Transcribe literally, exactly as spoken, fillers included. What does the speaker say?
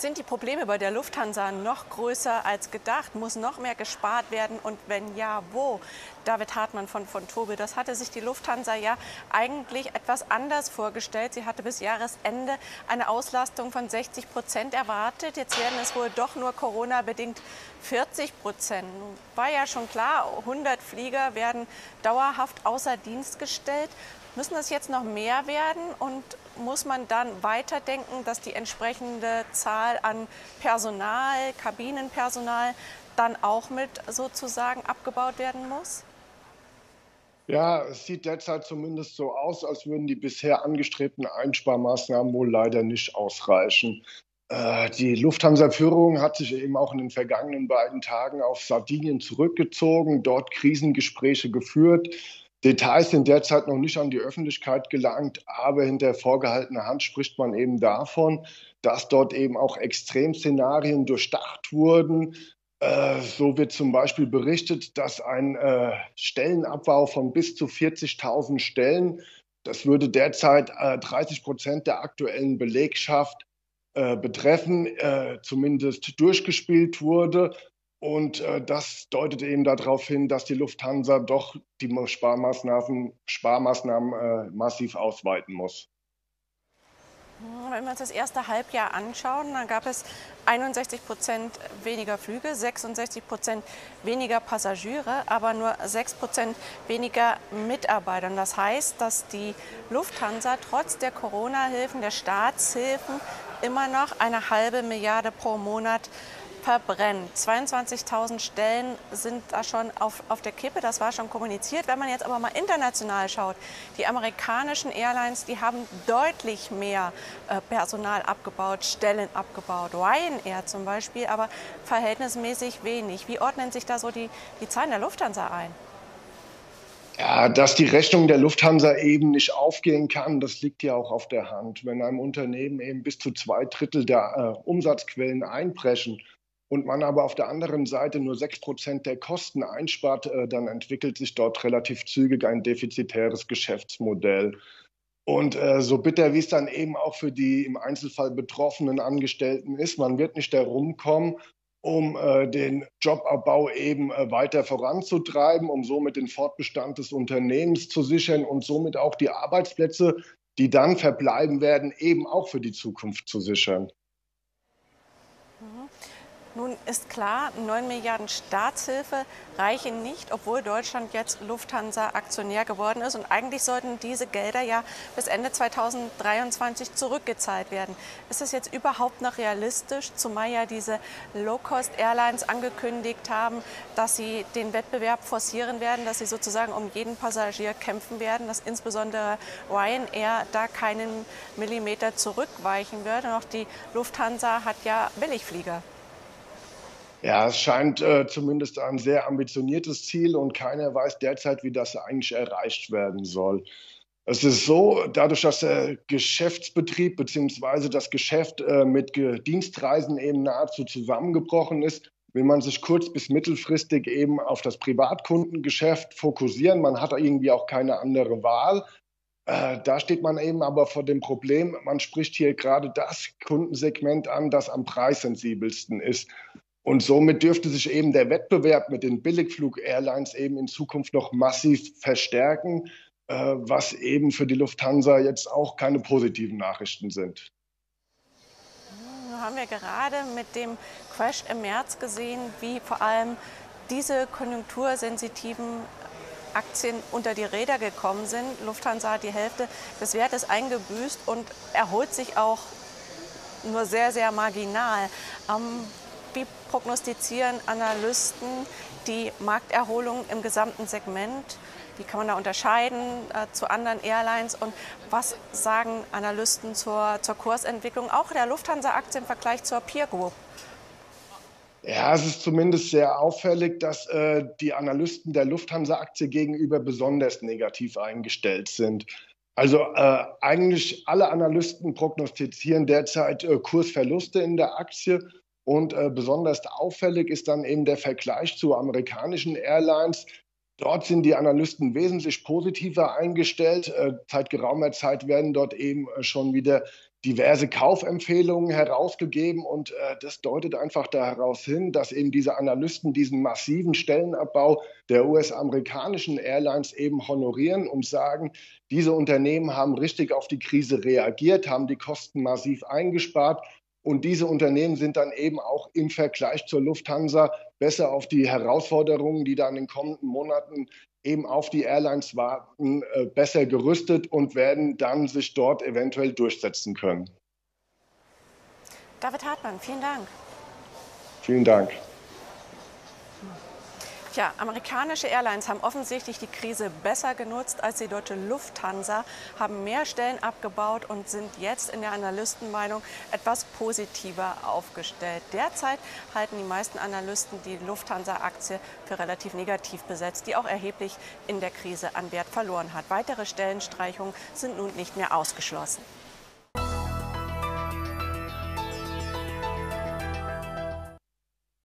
Sind die Probleme bei der Lufthansa noch größer als gedacht? Muss noch mehr gespart werden? Und wenn ja, wo? David Hartmann von von Tobel, das hatte sich die Lufthansa ja eigentlich etwas anders vorgestellt. Sie hatte bis Jahresende eine Auslastung von sechzig Prozent erwartet. Jetzt werden es wohl doch nur Corona-bedingt vierzig Prozent. War ja schon klar, hundert Flieger werden dauerhaft außer Dienst gestellt. Müssen das jetzt noch mehr werden und muss man dann weiterdenken, dass die entsprechende Zahl an Personal, Kabinenpersonal dann auch mit sozusagen abgebaut werden muss? Ja, es sieht derzeit zumindest so aus, als würden die bisher angestrebten Einsparmaßnahmen wohl leider nicht ausreichen. Die Lufthansa-Führung hat sich eben auch in den vergangenen beiden Tagen auf Sardinien zurückgezogen, dort Krisengespräche geführt. Details sind derzeit noch nicht an die Öffentlichkeit gelangt, aber hinter vorgehaltener Hand spricht man eben davon, dass dort eben auch Extremszenarien durchdacht wurden. Äh, so wird zum Beispiel berichtet, dass ein äh, Stellenabbau von bis zu vierzigtausend Stellen, das würde derzeit äh, dreißig Prozent der aktuellen Belegschaft äh, betreffen, äh, zumindest durchgespielt wurde. Und äh, das deutet eben darauf hin, dass die Lufthansa doch die Sparmaßnahmen, Sparmaßnahmen äh, massiv ausweiten muss. Wenn wir uns das erste Halbjahr anschauen, dann gab es einundsechzig Prozent weniger Flüge, sechsundsechzig Prozent weniger Passagiere, aber nur sechs Prozent weniger Mitarbeiter. Und das heißt, dass die Lufthansa trotz der Corona-Hilfen, der Staatshilfen immer noch eine halbe Milliarde pro Monat verbrennt. zweiundzwanzigtausend Stellen sind da schon auf, auf der Kippe, das war schon kommuniziert. Wenn man jetzt aber mal international schaut, die amerikanischen Airlines, die haben deutlich mehr äh, Personal abgebaut, Stellen abgebaut. Ryanair zum Beispiel, aber verhältnismäßig wenig. Wie ordnen sich da so die, die Zahlen der Lufthansa ein? Ja, dass die Rechnung der Lufthansa eben nicht aufgehen kann, das liegt ja auch auf der Hand. Wenn einem Unternehmen eben bis zu zwei Drittel der äh, Umsatzquellen einbrechen, und man aber auf der anderen Seite nur sechs Prozent der Kosten einspart, dann entwickelt sich dort relativ zügig ein defizitäres Geschäftsmodell. Und äh, so bitter, wie es dann eben auch für die im Einzelfall betroffenen Angestellten ist, man wird nicht herumkommen, um äh, den Jobabbau eben äh, weiter voranzutreiben, um somit den Fortbestand des Unternehmens zu sichern und somit auch die Arbeitsplätze, die dann verbleiben werden, eben auch für die Zukunft zu sichern. Nun ist klar, neun Milliarden Staatshilfe reichen nicht, obwohl Deutschland jetzt Lufthansa-Aktionär geworden ist. Und eigentlich sollten diese Gelder ja bis Ende zweitausenddreiundzwanzig zurückgezahlt werden. Ist das jetzt überhaupt noch realistisch, zumal ja diese Low-Cost-Airlines angekündigt haben, dass sie den Wettbewerb forcieren werden, dass sie sozusagen um jeden Passagier kämpfen werden, dass insbesondere Ryanair da keinen Millimeter zurückweichen wird. Und auch die Lufthansa hat ja Billigflieger. Ja, es scheint äh, zumindest ein sehr ambitioniertes Ziel und keiner weiß derzeit, wie das eigentlich erreicht werden soll. Es ist so, dadurch, dass der Geschäftsbetrieb bzw. das Geschäft äh, mit Dienstreisen eben nahezu zusammengebrochen ist, will man sich kurz- bis mittelfristig eben auf das Privatkundengeschäft fokussieren. Man hat irgendwie auch keine andere Wahl. Da steht man eben aber vor dem Problem, man spricht hier gerade das Kundensegment an, das am preissensibelsten ist. Und somit dürfte sich eben der Wettbewerb mit den Billigflug-Airlines eben in Zukunft noch massiv verstärken, was eben für die Lufthansa jetzt auch keine positiven Nachrichten sind. Haben wir gerade mit dem Crash im März gesehen, wie vor allem diese konjunktursensitiven Aktien unter die Räder gekommen sind. Lufthansa hat die Hälfte des Wertes eingebüßt und erholt sich auch nur sehr, sehr marginal. Ähm, wie prognostizieren Analysten die Markterholung im gesamten Segment? Wie kann man da unterscheiden äh, zu anderen Airlines? Und was sagen Analysten zur, zur Kursentwicklung, auch der Lufthansa-Aktie im Vergleich zur Peer Group? Ja, es ist zumindest sehr auffällig, dass äh, die Analysten der Lufthansa-Aktie gegenüber besonders negativ eingestellt sind. Also äh, eigentlich alle Analysten prognostizieren derzeit äh, Kursverluste in der Aktie. Und äh, besonders auffällig ist dann eben der Vergleich zu amerikanischen Airlines. Dort sind die Analysten wesentlich positiver eingestellt. Äh, seit geraumer Zeit werden dort eben schon wieder diverse Kaufempfehlungen herausgegeben und äh, das deutet einfach daraus hin, dass eben diese Analysten diesen massiven Stellenabbau der U S-amerikanischen Airlines eben honorieren und sagen, diese Unternehmen haben richtig auf die Krise reagiert, haben die Kosten massiv eingespart und diese Unternehmen sind dann eben auch im Vergleich zur Lufthansa besser auf die Herausforderungen, die da in den kommenden Monaten eben auf die Airlines warten, besser gerüstet und werden dann sich dort eventuell durchsetzen können. David Hartmann, vielen Dank. Vielen Dank. Tja, amerikanische Airlines haben offensichtlich die Krise besser genutzt als die deutsche Lufthansa, haben mehr Stellen abgebaut und sind jetzt in der Analystenmeinung etwas positiver aufgestellt. Derzeit halten die meisten Analysten die Lufthansa-Aktie für relativ negativ besetzt, die auch erheblich in der Krise an Wert verloren hat. Weitere Stellenstreichungen sind nun nicht mehr ausgeschlossen.